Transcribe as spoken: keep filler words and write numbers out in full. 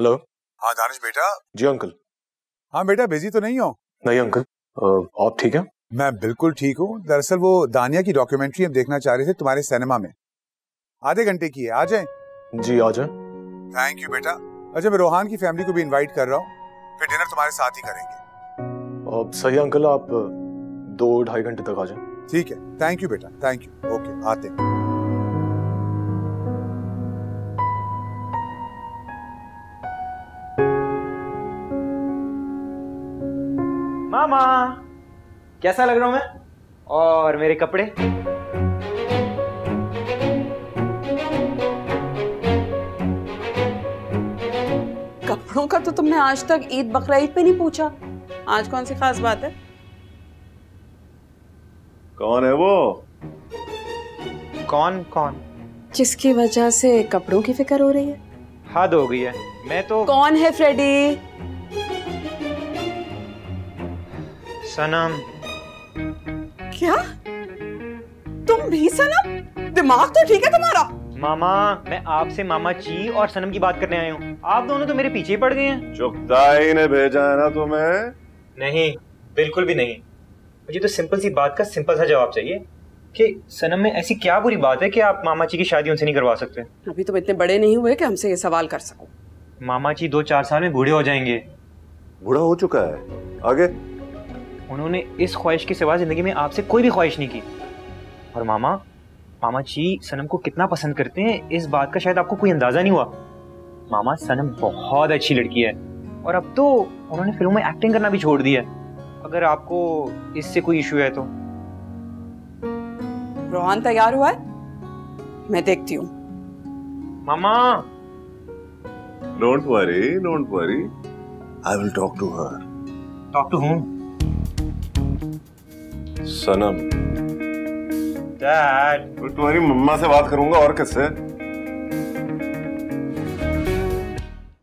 Hello. हाँ दानिश बेटा। जी अंकल। हाँ बेटा, बिजी तो नहीं हो? नहीं अंकल। आप ठीक हैं? मैं बिल्कुल ठीक हूँ। दरअसल वो दानिया की डॉक्यूमेंट्री हम देखना चाह रहे थे तुम्हारे सिनेमा में, आधे घंटे की है, आ जाए? जी आ जाए। थैंक यू बेटा। अच्छा, मैं रोहान की फैमिली को भी इन्वाइट कर रहा हूँ, फिर डिनर तुम्हारे साथ ही करेंगे। अब सही अंकल, आप दो ढाई घंटे तक आ जाए। ठीक है, थैंक यू बेटा, थैंक यू। ओके आते हैं। मामा, कैसा लग रहा हूं मैं? और मेरे कपड़े? कपड़ों का तो तुमने आज तक ईद बकरा ईद पे नहीं पूछा, आज कौन सी खास बात है? कौन है वो? कौन कौन? जिसकी वजह से कपड़ों की फिक्र हो रही है। हद हो गई है। मैं तो कौन है फ्रेडी? सनम। क्या? तुम भी सनम? दिमाग तो ठीक है तुम्हारा। मामा, मैं आपसे मामा ची और सनम की बात करने आया हूँ, आप दोनों तो मेरे पीछे ही पड़ गए हैं। चुगदाई ने भेजा है ना तुम्हें? नहीं, बिल्कुल भी नहीं। मुझे तो सिंपल सी बात का सिंपल सा जवाब चाहिए कि सनम में ऐसी क्या बुरी बात है कि आप मामा ची की शादी उनसे नहीं करवा सकते? अभी तुम इतने बड़े नहीं हुए कि हमसे ये सवाल कर सको। मामा ची दो चार साल में बूढ़े हो जाएंगे। बूढ़ा हो चुका है, आगे उन्होंने इस ख्वाहिश के सिवा जिंदगी में आपसे कोई भी ख्वाहिश नहीं की। और मामा मामा जी सनम को कितना पसंद करते हैं, इस बात का शायद आपको कोई अंदाजा नहीं हुआ। मामा, सनम बहुत अच्छी लड़की है और अब तो उन्होंने फिल्मों में एक्टिंग करना भी छोड़ दी है। अगर आपको इससे कोई इशू है तो। रोहान तैयार हुआ है, मैं देखती हूँ। मामा don't worry, don't worry, I will talk to her. Talk to हूँ? सनम। डैड, तुम्हारी मम्मा से बात करूंगा और किससे?